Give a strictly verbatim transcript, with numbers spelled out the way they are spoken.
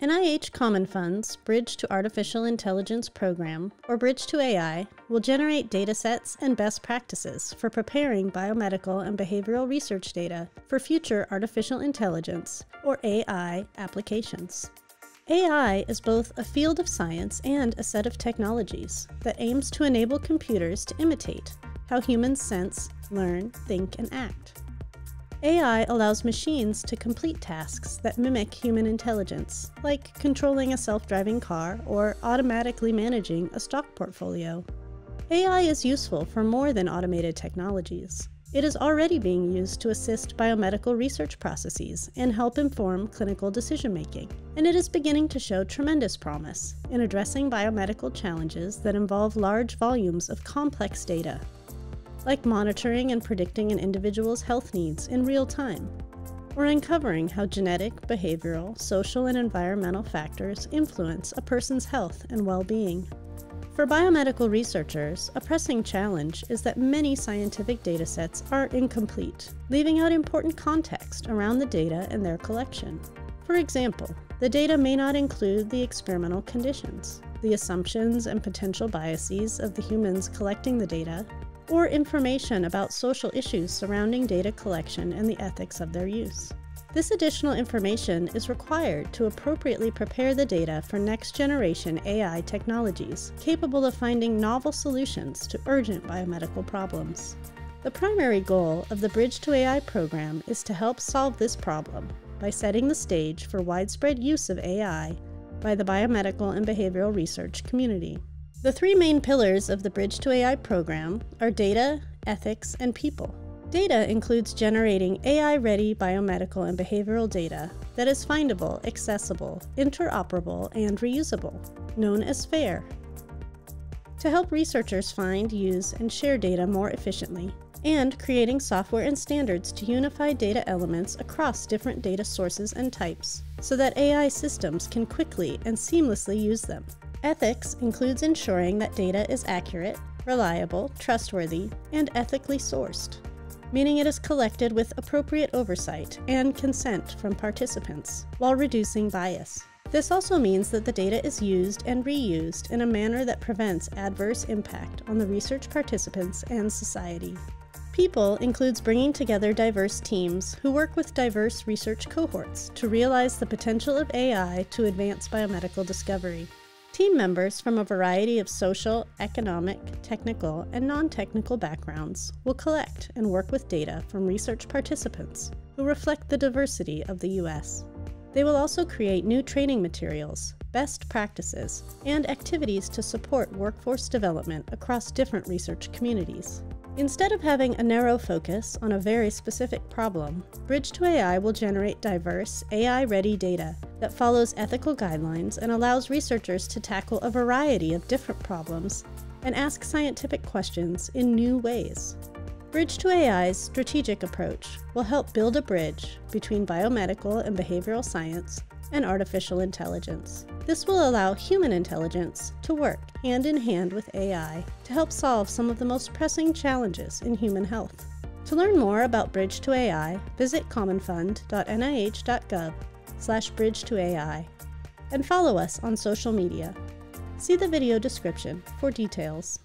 N I H Common Fund's Bridge to Artificial Intelligence program, or Bridge to A I, will generate datasets and best practices for preparing biomedical and behavioral research data for future artificial intelligence, or A I, applications. A I is both a field of science and a set of technologies that aims to enable computers to imitate how humans sense, learn, think, and act. A I allows machines to complete tasks that mimic human intelligence, like controlling a self-driving car or automatically managing a stock portfolio. A I is useful for more than automated technologies. It is already being used to assist biomedical research processes and help inform clinical decision-making, and it is beginning to show tremendous promise in addressing biomedical challenges that involve large volumes of complex data, like monitoring and predicting an individual's health needs in real time, or uncovering how genetic, behavioral, social, and environmental factors influence a person's health and well-being. For biomedical researchers, a pressing challenge is that many scientific datasets are incomplete, leaving out important context around the data and their collection. For example, the data may not include the experimental conditions, the assumptions and potential biases of the humans collecting the data, or information about social issues surrounding data collection and the ethics of their use. This additional information is required to appropriately prepare the data for next-generation A I technologies, capable of finding novel solutions to urgent biomedical problems. The primary goal of the Bridge to A I program is to help solve this problem by setting the stage for widespread use of A I by the biomedical and behavioral research community. The three main pillars of the Bridge to A I program are data, ethics, and people. Data includes generating A I-ready biomedical and behavioral data that is findable, accessible, interoperable, and reusable, known as FAIR, to help researchers find, use, and share data more efficiently, and creating software and standards to unify data elements across different data sources and types, so that A I systems can quickly and seamlessly use them. Ethics includes ensuring that data is accurate, reliable, trustworthy, and ethically sourced, meaning it is collected with appropriate oversight and consent from participants, while reducing bias. This also means that the data is used and reused in a manner that prevents adverse impact on the research participants and society. People includes bringing together diverse teams who work with diverse research cohorts to realize the potential of A I to advance biomedical discovery. Team members from a variety of social, economic, technical, and non-technical backgrounds will collect and work with data from research participants who reflect the diversity of the U S They will also create new training materials, best practices, and activities to support workforce development across different research communities. Instead of having a narrow focus on a very specific problem, Bridge to A I will generate diverse, A I-ready data that follows ethical guidelines and allows researchers to tackle a variety of different problems and ask scientific questions in new ways. Bridge to A I's strategic approach will help build a bridge between biomedical and behavioral science and artificial intelligence. This will allow human intelligence to work hand in hand with A I to help solve some of the most pressing challenges in human health. To learn more about Bridge to A I, visit commonfund dot N I H dot gov slash bridge to A I and follow us on social media. See the video description for details.